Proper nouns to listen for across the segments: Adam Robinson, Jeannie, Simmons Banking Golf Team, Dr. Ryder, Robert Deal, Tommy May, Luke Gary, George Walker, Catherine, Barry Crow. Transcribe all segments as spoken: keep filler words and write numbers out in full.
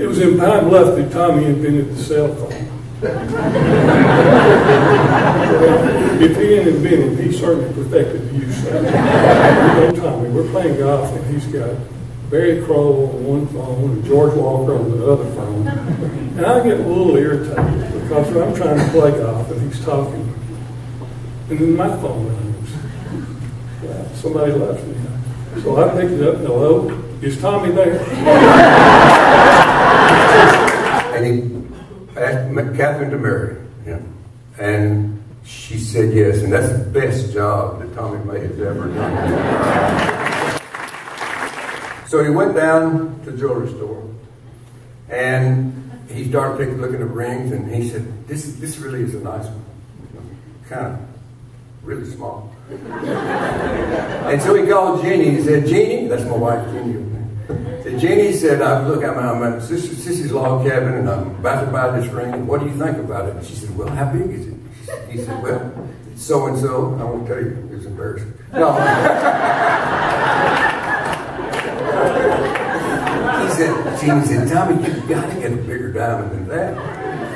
It was in Pine Bluff that Tommy invented the cell phone. Well, if he didn't invent it, he certainly perfected the use of it. You know, Tommy, we're playing golf and he's got Barry Crow on one phone and George Walker on the other phone. And I get a little irritated because I'm trying to play golf and he's talking. And then my phone rings. Well, somebody left me. So I picked it up and hello, is Tommy there? And he asked Catherine to marry him, and she said yes, and that's the best job that Tommy May has ever done. So he went down to the jewelry store, and he started taking a look at the rings, and he said, this, this really is a nice one, you know, kind of really small. And so he called Jeannie, he said, Jeannie, that's my wife, Jeannie. Jeannie said, look, I'm, I'm at Sissy's log cabin, and I'm about to buy this ring. What do you think about it? And she said, well, how big is it? He said, well, it's so-and-so. I won't tell you. It was embarrassing. No. He said, Jeannie said, Tommy, you've got to get a bigger diamond than that.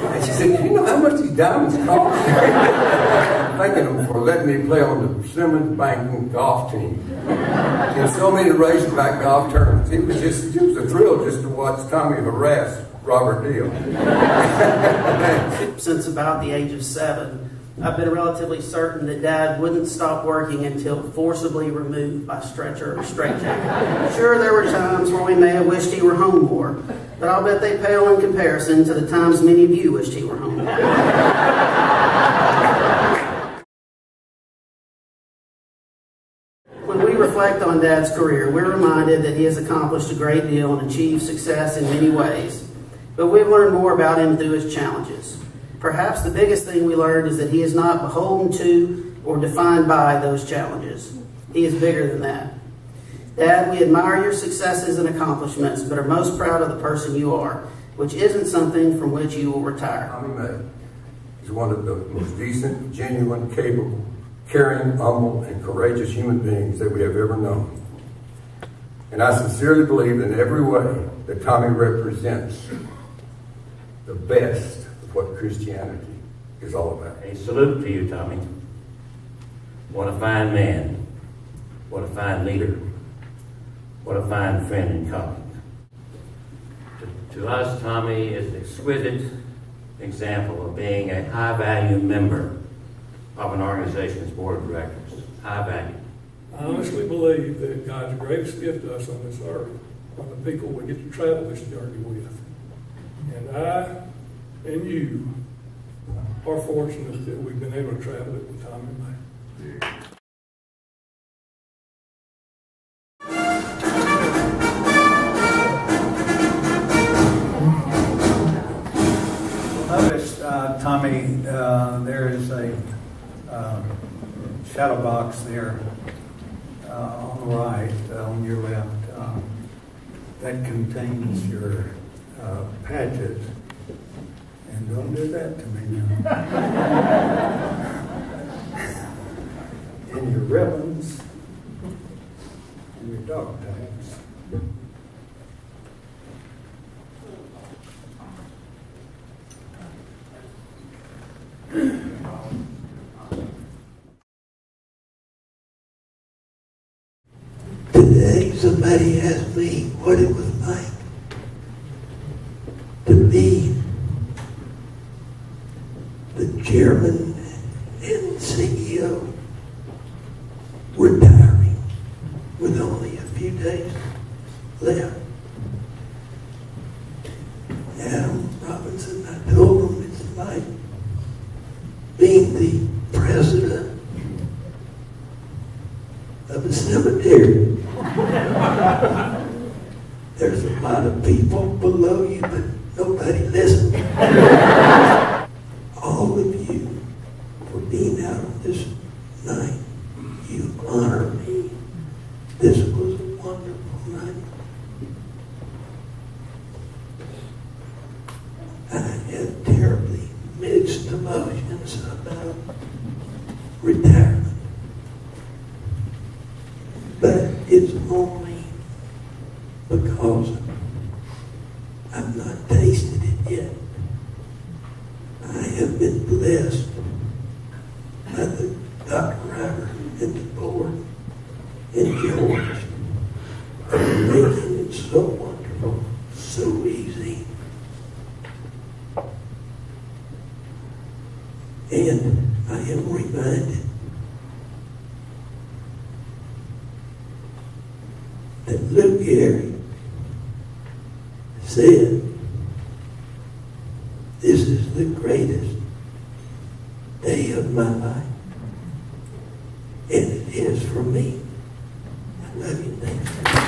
And she said, you know how much these diamonds cost? Thanking them for letting me play on the Simmons Banking Golf Team. In so many raceback golf tournaments. It was just, it was a thrill just to watch Tommy harass Robert Deal. Since about the age of seven, I've been relatively certain that Dad wouldn't stop working until forcibly removed by stretcher or straitjacket. Sure, there were times where we may have wished he were home more, but I'll bet they pale in comparison to the times many of you wished he were home more. When we reflect on Dad's career, we're reminded that he has accomplished a great deal and achieved success in many ways, but we've learned more about him through his challenges. Perhaps the biggest thing we learned is that he is not beholden to or defined by those challenges. He is bigger than that. Dad, we admire your successes and accomplishments, but are most proud of the person you are, which isn't something from which you will retire. Tommy May is one of the most decent, genuine, capable, caring, humble, and courageous human beings that we have ever known. And I sincerely believe in every way that Tommy represents the best of what Christianity is all about. A salute to you, Tommy. What a fine man. What a fine leader. What a fine friend and colleague. To, to us, Tommy is an exquisite example of being a high-value member of an organization's board of directors. High value. I honestly believe that God's greatest gift to us on this earth are the people we get to travel this journey with. And I and you are fortunate that we've been able to travel it with Tommy May. I noticed, uh, Tommy, uh, there is a Uh, shadow box there uh, on the right, uh, on your left, um, that contains your uh, patches. And don't do that to me now. And your ribbons, and your dog tags. Somebody asked me what it was like to be the chairman and C E O retiring with only a few days left. Adam Robinson, I told him it's like being the president of a cemetery. There's a lot of people below you, but nobody listens. All of you, for being out on this night, you honor me. This was wonderful. I had terribly mixed emotions about retirement. But it's only because I've not tasted it yet. I have been blessed by the Doctor Ryder and the board and George for making it so wonderful, so easy. And I am reminded that Luke Gary said, "This is the greatest day of my life." And it is for me. I love you, thank you.